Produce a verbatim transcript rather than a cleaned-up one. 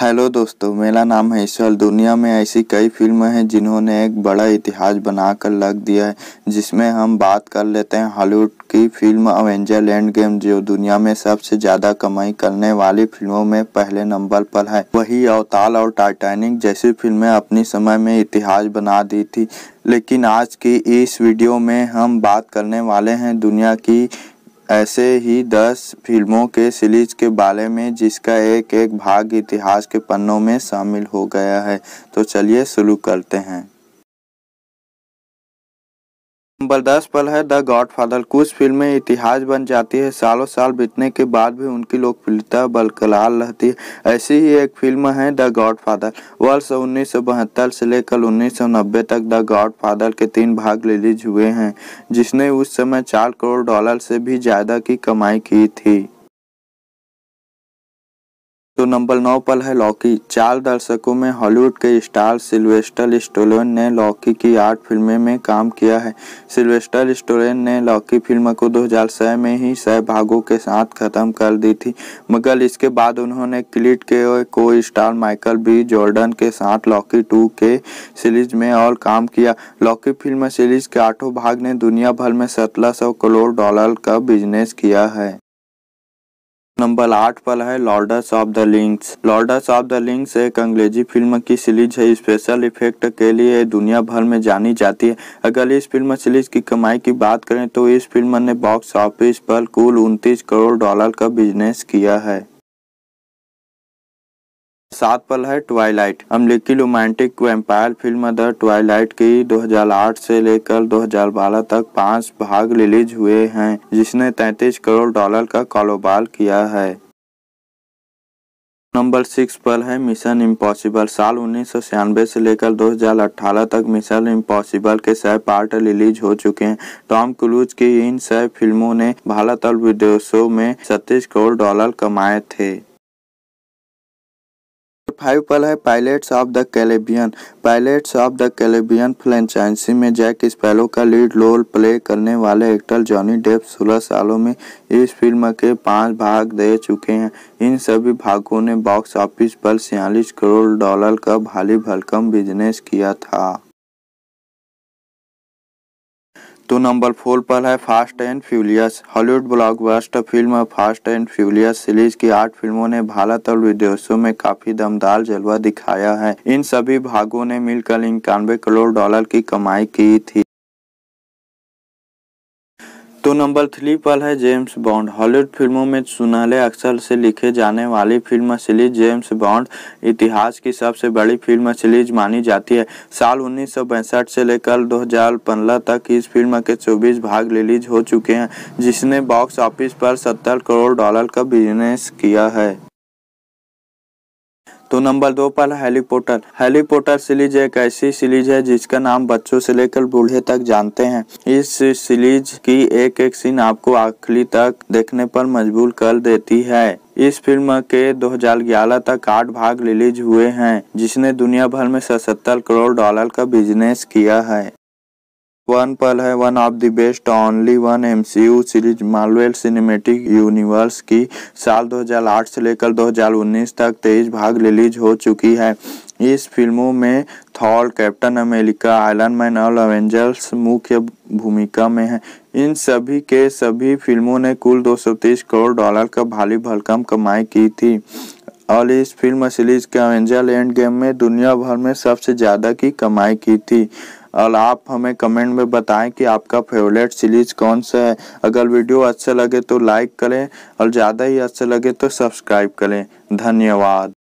Hello दोस्तों, मेरा नाम है ईश्वर। दुनिया में ऐसी कई फिल्में हैं जिन्होंने एक बड़ा इतिहास बनाकर रख दिया है, जिसमें हम बात कर लेते हैं हॉलीवुड की फिल्म एवेंजर एंड गेम, जो दुनिया में सबसे ज़्यादा कमाई करने वाली फिल्मों में पहले नंबर पर है। वही अवतार और टाइटैनिक जैसी फिल्में अपने समय में इतिहास बना दी थी। लेकिन आज की इस वीडियो में हम बात करने वाले हैं दुनिया की ऐसे ही दस फिल्मों के सीरीज के बारे में, जिसका एक एक भाग इतिहास के पन्नों में शामिल हो गया है। तो चलिए शुरू करते हैं। नंबर दस पर है द गॉडफादर। कुछ फिल्में इतिहास बन जाती है, सालों साल बीतने के बाद भी उनकी लोकप्रियता बरकरार रहती है। ऐसी ही एक फिल्म है द गॉडफादर। वर्ष उन्नीस सौ बहत्तर से लेकर उन्नीस सौ नब्बे तक द गॉडफादर के तीन भाग रिलीज हुए हैं, जिसने उस समय चार करोड़ डॉलर से भी ज़्यादा की कमाई की थी। तो नंबर नौ पर है लॉकी। चार दशकों में हॉलीवुड के स्टार सिल्वेस्टर स्टैलोन ने लॉकी की आठ फिल्में में काम किया है। सिल्वेस्टर स्टैलोन ने लॉकी फिल्म को दो हज़ार छह में ही छह भागों के साथ ख़त्म कर दी थी, मगर इसके बाद उन्होंने क्रीड के को स्टार माइकल बी जॉर्डन के साथ लॉकी टू के सीरीज में और काम किया। लॉकी फिल्म सीरीज के आठों भाग ने दुनिया भर में सत्रह सौ करोड़ डॉलर का बिजनेस किया है। नंबर आठ पर है Lords of the Rings. Lords of the Rings एक अंग्रेजी फिल्म की सीरीज है। स्पेशल इफेक्ट के लिए दुनिया भर में जानी जाती है। अगर इस फिल्म सीरीज की कमाई की बात करें तो इस फिल्म ने बॉक्स ऑफिस पर कुल उनतीस करोड़ डॉलर का बिजनेस किया है। सात पर है ट्वाइलाइट। अमेरिकी romantic vampire film the Twilight की दो हज़ार आठ से लेकर दो हज़ार बारह तक पांच भाग रिलीज हुए हैं, जिसने तैंतीस करोड़ डॉलर का कारोबार किया है। नंबर सिक्स पर है मिशन इम्पॉसिबल। साल उन्नीस सौ छियानवे से लेकर दो हज़ार अठारह तक मिशन इम्पॉसिबल के छह पार्ट रिलीज हो चुके हैं। टॉम क्रूज की इन छह फिल्मों ने भारत और विदेशों में छत्तीस करोड़ डॉलर कमाए थे। फाइव पर है pilots of the Caribbean. Pilots of the Caribbean franchise में जैक स्पैरो का लीड रोल प्ले करने वाले एक्टर जॉनी डेप सोलह सालों में इस फिल्म के पांच भाग दे चुके हैं। इन सभी भागों ने बॉक्स ऑफिस पर छियालीस करोड़ डॉलर का भारी भरकम बिजनेस किया था। तो नंबर फोर पर है fast and furious. Hollywood blockbuster film fast and furious series की आठ फिल्मों ने भारत और विदेशों में काफी दमदार जलवा दिखाया है। इन सभी भागों ने मिलकर इक्यानवे करोड़ डॉलर की कमाई की थी। तो नंबर थ्री पर है जेम्स बॉन्ड। हॉलीवुड फिल्मों में सुनहले अक्षर से लिखे जाने वाली फिल्म सीरीज जेम्स बॉन्ड इतिहास की सबसे बड़ी फिल्म सीरीज मानी जाती है। साल उन्नीस सौ पैंसठ से लेकर दो हज़ार पंद्रह तक इस फिल्म के चौबीस भाग रिलीज हो चुके हैं, जिसने बॉक्स ऑफिस पर सत्तर करोड़ डॉलर का बिजनेस किया है। तो नंबर दो पर Harry Potter. Harry Potter series एक ऐसी सीरीज है जिसका नाम बच्चों से लेकर बूढ़े तक जानते हैं। इस सीरीज की एक एक सीन आपको आखिरी तक देखने पर मजबूर कर देती है। इस फिल्म के दो हज़ार ग्यारह तक आठ भाग रिलीज हुए हैं, जिसने दुनिया भर में सत्तर करोड़ डॉलर का बिजनेस किया है। वन पर है one of the best only one MCU series Marvel cinematic universe की। साल दो हज़ार आठ से लेकर दो हज़ार उन्नीस तक तेईस भाग रिलीज हो चुकी है। इस फिल्मों में Thor, captain America, Iron Man और एवेंजर्स मुख्य भूमिका में हैं। इन सभी के सभी फिल्मों ने कुल दो सौ तीस करोड़ डॉलर का भारी भरकम कमाई की थी और इस फिल्म सीरीज के एवेंजर एंड गेम में दुनिया भर में सबसे ज़्यादा की कमाई की थी। और आप हमें कमेंट में बताएं कि आपका फेवरेट सीरीज कौन सा है। अगर वीडियो अच्छा लगे तो लाइक करें और ज़्यादा ही अच्छा लगे तो सब्सक्राइब करें। धन्यवाद।